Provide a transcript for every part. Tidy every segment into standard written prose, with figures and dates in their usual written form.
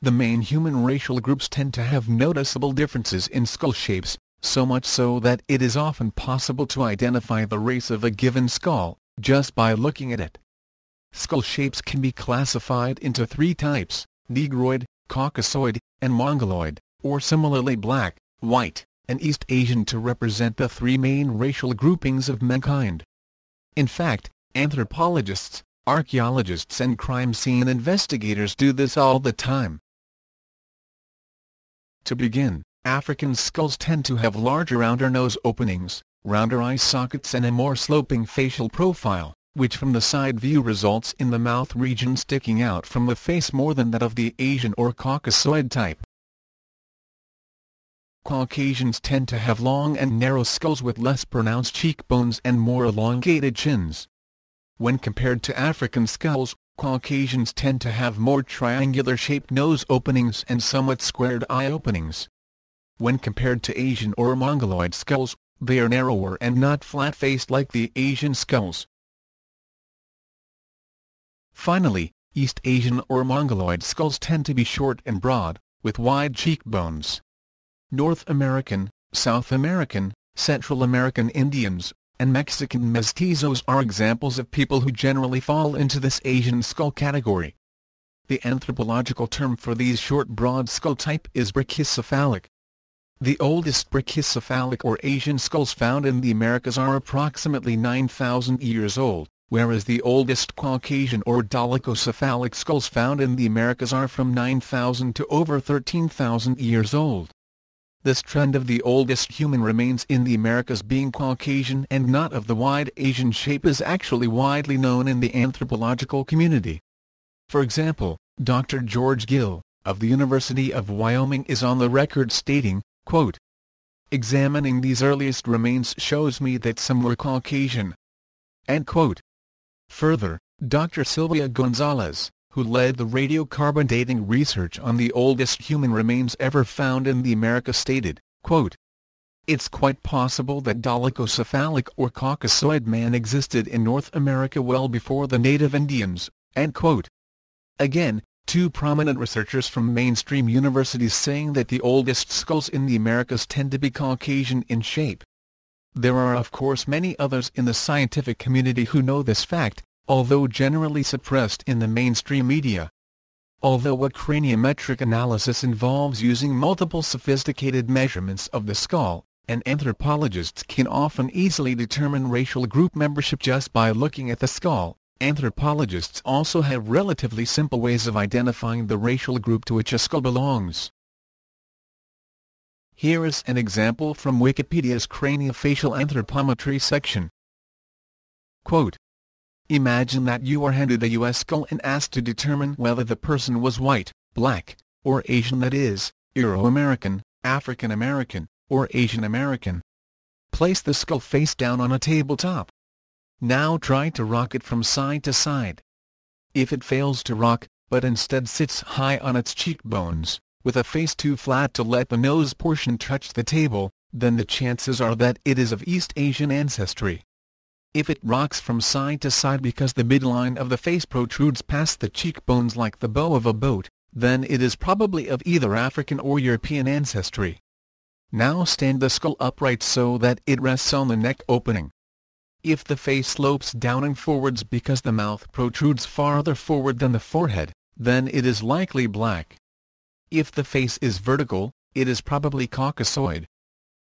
The main human racial groups tend to have noticeable differences in skull shapes, so much so that it is often possible to identify the race of a given skull, just by looking at it. Skull shapes can be classified into three types: Negroid, Caucasoid, and Mongoloid, or similarly black, white, and East Asian, to represent the three main racial groupings of mankind. In fact, anthropologists, archaeologists and crime scene investigators do this all the time. To begin, African skulls tend to have larger outer nose openings, rounder eye sockets and a more sloping facial profile, which from the side view results in the mouth region sticking out from the face more than that of the Asian or Caucasoid type. Caucasians tend to have long and narrow skulls with less pronounced cheekbones and more elongated chins. When compared to African skulls, Caucasians tend to have more triangular-shaped nose openings and somewhat squared eye openings. When compared to Asian or Mongoloid skulls, they are narrower and not flat-faced like the Asian skulls. Finally, East Asian or Mongoloid skulls tend to be short and broad, with wide cheekbones. North American, South American, Central American Indians, and Mexican mestizos are examples of people who generally fall into this Asian skull category. The anthropological term for these short, broad skull type is brachycephalic. The oldest brachycephalic or Asian skulls found in the Americas are approximately 9,000 years old, whereas the oldest Caucasian or dolichocephalic skulls found in the Americas are from 9,000 to over 13,000 years old. This trend of the oldest human remains in the Americas being Caucasian and not of the wide Asian shape is actually widely known in the anthropological community. For example, Dr. George Gill, of the University of Wyoming, is on the record stating, quote, "Examining these earliest remains shows me that some were Caucasian." End quote. Further, Dr. Silvia Gonzalez, who led the radiocarbon dating research on the oldest human remains ever found in the Americas, stated, quote, "It's quite possible that dolichocephalic or Caucasoid man existed in North America well before the native Indians," end quote. Again, two prominent researchers from mainstream universities saying that the oldest skulls in the Americas tend to be Caucasian in shape. There are of course many others in the scientific community who know this fact, although generally suppressed in the mainstream media. Although a craniometric analysis involves using multiple sophisticated measurements of the skull, and anthropologists can often easily determine racial group membership just by looking at the skull, anthropologists also have relatively simple ways of identifying the racial group to which a skull belongs. Here is an example from Wikipedia's Craniofacial Anthropometry section. Quote, "Imagine that you are handed a U.S. skull and asked to determine whether the person was white, black, or Asian, that is, Euro-American, African-American, or Asian-American. Place the skull face down on a tabletop. Now try to rock it from side to side. If it fails to rock, but instead sits high on its cheekbones, with a face too flat to let the nose portion touch the table, then the chances are that it is of East Asian ancestry. If it rocks from side to side because the midline of the face protrudes past the cheekbones like the bow of a boat, then it is probably of either African or European ancestry. Now stand the skull upright so that it rests on the neck opening. If the face slopes down and forwards because the mouth protrudes farther forward than the forehead, then it is likely black. If the face is vertical, it is probably Caucasoid."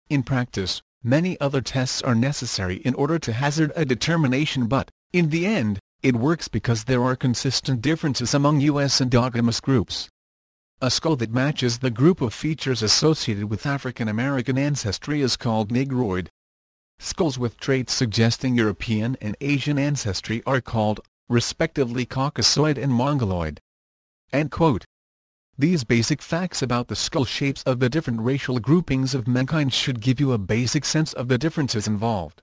In practice, many other tests are necessary in order to hazard a determination, but, in the end, it works because there are consistent differences among U.S. endogamous groups. A skull that matches the group of features associated with African American ancestry is called Negroid. Skulls with traits suggesting European and Asian ancestry are called, respectively, Caucasoid and Mongoloid." End quote. These basic facts about the skull shapes of the different racial groupings of mankind should give you a basic sense of the differences involved.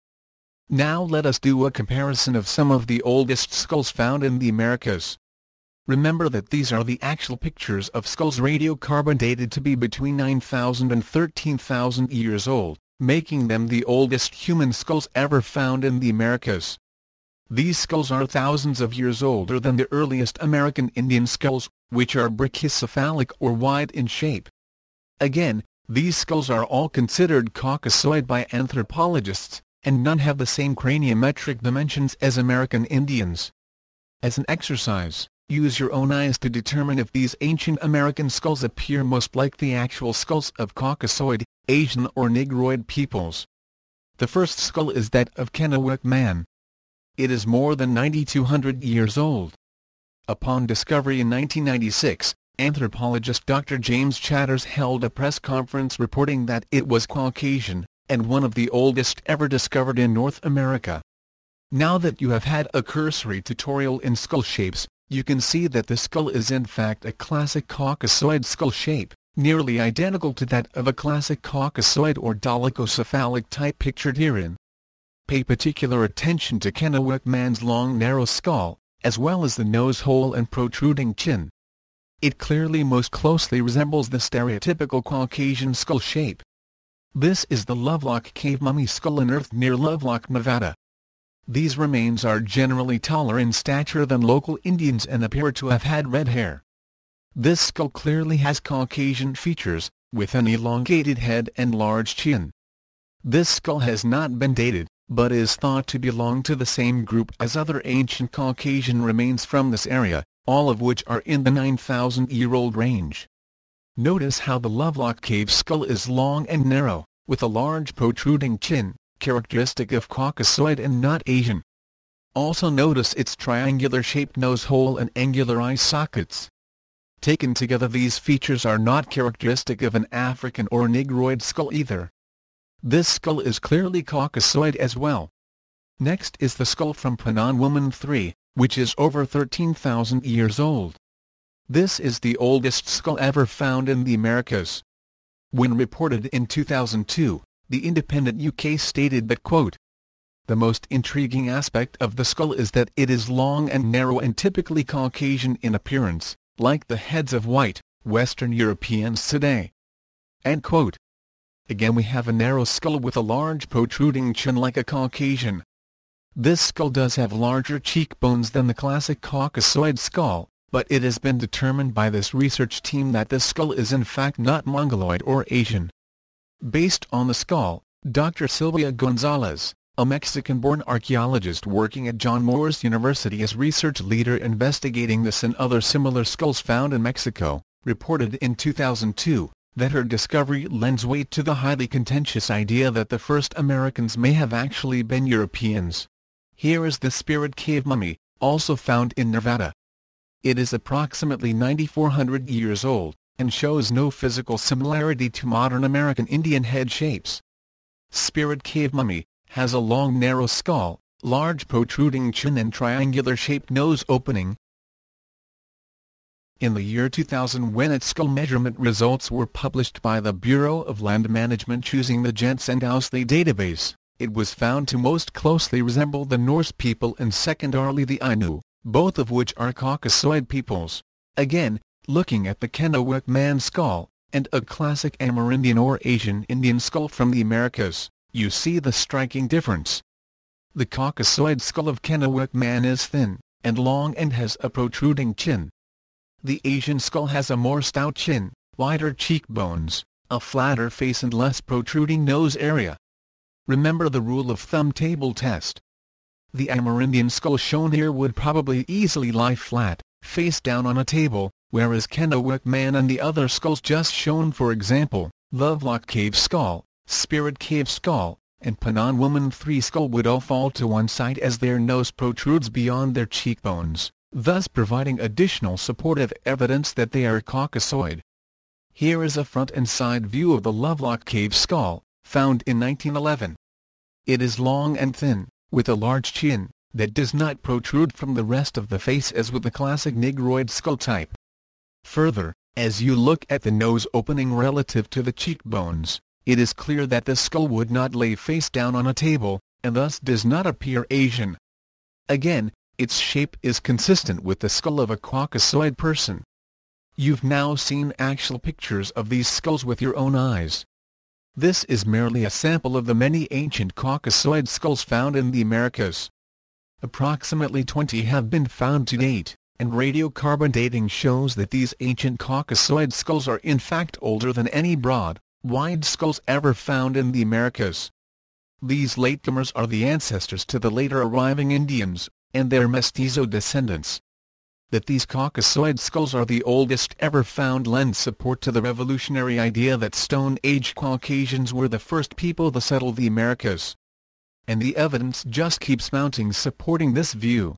Now let us do a comparison of some of the oldest skulls found in the Americas. Remember that these are the actual pictures of skulls radiocarbon dated to be between 9,000 and 13,000 years old, making them the oldest human skulls ever found in the Americas. These skulls are thousands of years older than the earliest American Indian skulls, which are brachycephalic or wide in shape. Again, these skulls are all considered Caucasoid by anthropologists, and none have the same craniometric dimensions as American Indians. As an exercise, use your own eyes to determine if these ancient American skulls appear most like the actual skulls of Caucasoid, Asian or Negroid peoples. The first skull is that of Kennewick Man. It is more than 9,200 years old. Upon discovery in 1996, anthropologist Dr. James Chatters held a press conference reporting that it was Caucasian, and one of the oldest ever discovered in North America. Now that you have had a cursory tutorial in skull shapes, you can see that the skull is in fact a classic Caucasoid skull shape, nearly identical to that of a classic Caucasoid or dolichocephalic type pictured herein. Pay particular attention to Kennewick Man's long narrow skull, as well as the nose hole and protruding chin. It clearly most closely resembles the stereotypical Caucasian skull shape. This is the Lovelock Cave mummy skull unearthed near Lovelock, Nevada. These remains are generally taller in stature than local Indians and appear to have had red hair. This skull clearly has Caucasian features, with an elongated head and large chin. This skull has not been dated, but is thought to belong to the same group as other ancient Caucasian remains from this area, all of which are in the 9,000-year-old range. Notice how the Lovelock Cave skull is long and narrow, with a large protruding chin, characteristic of Caucasoid and not Asian. Also notice its triangular-shaped nose hole and angular eye sockets. Taken together, these features are not characteristic of an African or Negroid skull either. This skull is clearly Caucasoid as well. Next is the skull from Penon Woman 3, which is over 13,000 years old. This is the oldest skull ever found in the Americas. When reported in 2002, The Independent UK stated that, quote, "The most intriguing aspect of the skull is that it is long and narrow and typically Caucasian in appearance, like the heads of white, Western Europeans today." End quote. Again we have a narrow skull with a large protruding chin like a Caucasian. This skull does have larger cheekbones than the classic Caucasoid skull, but it has been determined by this research team that this skull is in fact not Mongoloid or Asian. Based on the skull, Dr. Silvia Gonzalez, a Mexican-born archaeologist working at John Moores University as research leader investigating this and other similar skulls found in Mexico, reported in 2002 that her discovery lends weight to the highly contentious idea that the first Americans may have actually been Europeans. Here is the Spirit Cave Mummy, also found in Nevada. It is approximately 9,400 years old, and shows no physical similarity to modern American Indian head shapes. Spirit Cave Mummy has a long narrow skull, large protruding chin and triangular-shaped nose opening. In the year 2000, when its skull measurement results were published by the Bureau of Land Management using the Jensen-Ousley database, it was found to most closely resemble the Norse people and secondarily the Ainu, both of which are Caucasoid peoples. Again, looking at the Kennewick Man skull, and a classic Amerindian or Asian Indian skull from the Americas, you see the striking difference. The Caucasoid skull of Kennewick Man is thin, and long and has a protruding chin. The Asian skull has a more stout chin, wider cheekbones, a flatter face and less protruding nose area. Remember the rule of thumb table test. The Amerindian skull shown here would probably easily lie flat, face down on a table, whereas Kennewick Man and the other skulls just shown, for example, Lovelock Cave skull, Spirit Cave skull, and Penon Woman 3 skull, would all fall to one side as their nose protrudes beyond their cheekbones, thus providing additional supportive evidence that they are Caucasoid. Here is a front and side view of the Lovelock Cave skull, found in 1911. It is long and thin, with a large chin, that does not protrude from the rest of the face as with the classic Negroid skull type. Further, as you look at the nose opening relative to the cheekbones, it is clear that the skull would not lay face down on a table, and thus does not appear Asian. Again, its shape is consistent with the skull of a Caucasoid person. You've now seen actual pictures of these skulls with your own eyes. This is merely a sample of the many ancient Caucasoid skulls found in the Americas. Approximately 20 have been found to date, and radiocarbon dating shows that these ancient Caucasoid skulls are in fact older than any broad, wide skulls ever found in the Americas. These latecomers are the ancestors to the later arriving Indians, and their mestizo descendants. That these Caucasoid skulls are the oldest ever found lends support to the revolutionary idea that Stone Age Caucasians were the first people to settle the Americas. And the evidence just keeps mounting supporting this view.